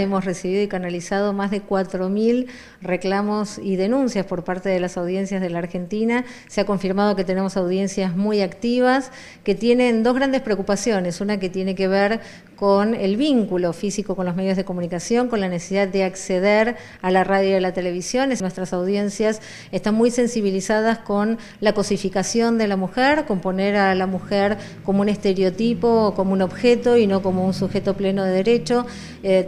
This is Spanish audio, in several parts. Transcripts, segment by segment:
Hemos recibido y canalizado más de 4.000 reclamos y denuncias por parte de las audiencias de la Argentina. Se ha confirmado que tenemos audiencias muy activas que tienen dos grandes preocupaciones. Una que tiene que ver con el vínculo físico con los medios de comunicación, con la necesidad de acceder a la radio y a la televisión. Nuestras audiencias están muy sensibilizadas con la cosificación de la mujer, con poner a la mujer como un estereotipo, como un objeto y no como un sujeto pleno de derecho.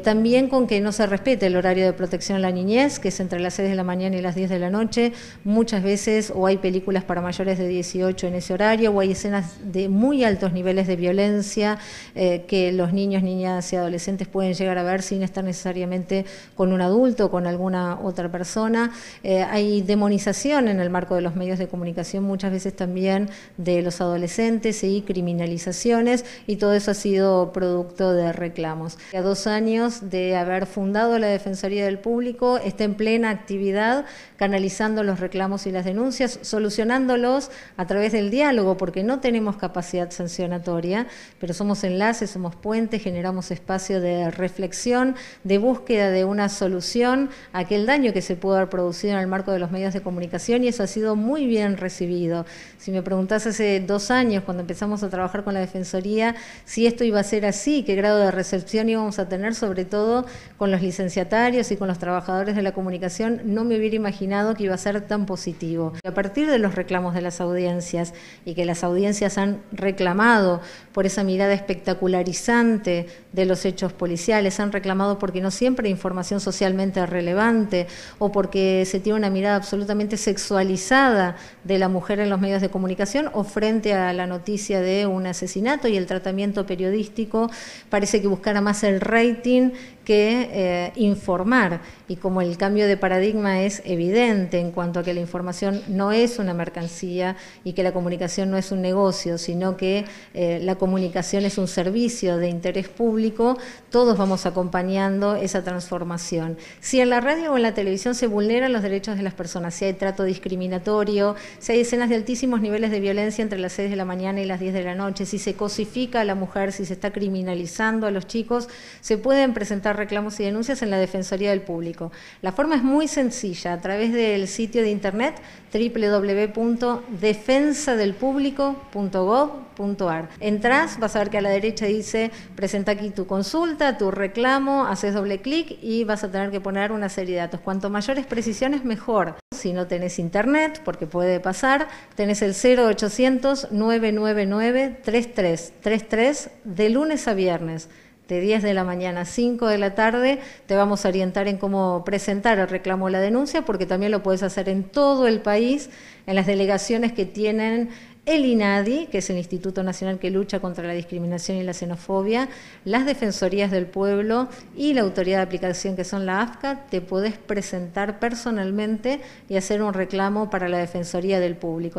También con que no se respete el horario de protección a la niñez, que es entre las 6 de la mañana y las 10 de la noche, muchas veces o hay películas para mayores de 18 en ese horario, o hay escenas de muy altos niveles de violencia que los niños, niñas y adolescentes pueden llegar a ver sin estar necesariamente con un adulto o con alguna otra persona. Hay demonización en el marco de los medios de comunicación, muchas veces también de los adolescentes, y criminalizaciones, y todo eso ha sido producto de reclamos. A 2 años de haber fundado la Defensoría del Público, está en plena actividad canalizando los reclamos y las denuncias, solucionándolos a través del diálogo, porque no tenemos capacidad sancionatoria, pero somos enlaces, somos puentes, generamos espacio de reflexión, de búsqueda de una solución a aquel daño que se pudo haber producido en el marco de los medios de comunicación, y eso ha sido muy bien recibido. Si me preguntás hace 2 años, cuando empezamos a trabajar con la Defensoría, si esto iba a ser así, qué grado de recepción íbamos a tener, sobre todo con los licenciatarios y con los trabajadores de la comunicación, no me hubiera imaginado que iba a ser tan positivo. A partir de los reclamos de las audiencias, y que las audiencias han reclamado por esa mirada espectacularizante de los hechos policiales, han reclamado porque no siempre hay información socialmente relevante, o porque se tiene una mirada absolutamente sexualizada de la mujer en los medios de comunicación, o frente a la noticia de un asesinato y el tratamiento periodístico parece que buscara más el rating que informar, y como el cambio de paradigma es evidente en cuanto a que la información no es una mercancía y que la comunicación no es un negocio, sino que la comunicación es un servicio de interés público, todos vamos acompañando esa transformación. Si en la radio o en la televisión se vulneran los derechos de las personas, si hay trato discriminatorio, si hay escenas de altísimos niveles de violencia entre las 6 de la mañana y las 10 de la noche, si se cosifica a la mujer, si se está criminalizando a los chicos, se pueden presentar reclamos y denuncias en la Defensoría del Público. La forma es muy sencilla, a través del sitio de internet www.defensadelpublico.gov.ar. Entrás, vas a ver que a la derecha dice presenta aquí tu consulta, tu reclamo, haces doble clic y vas a tener que poner una serie de datos. Cuanto mayores precisiones, mejor. Si no tenés internet, porque puede pasar, tenés el 0800 999 3333, de lunes a viernes, de 10 de la mañana a 5 de la tarde, te vamos a orientar en cómo presentar el reclamo o la denuncia, porque también lo puedes hacer en todo el país, en las delegaciones que tienen el INADI, que es el Instituto Nacional que lucha contra la discriminación y la xenofobia, las Defensorías del Pueblo y la Autoridad de Aplicación, que son la AFSCA. Te podés presentar personalmente y hacer un reclamo para la Defensoría del Público.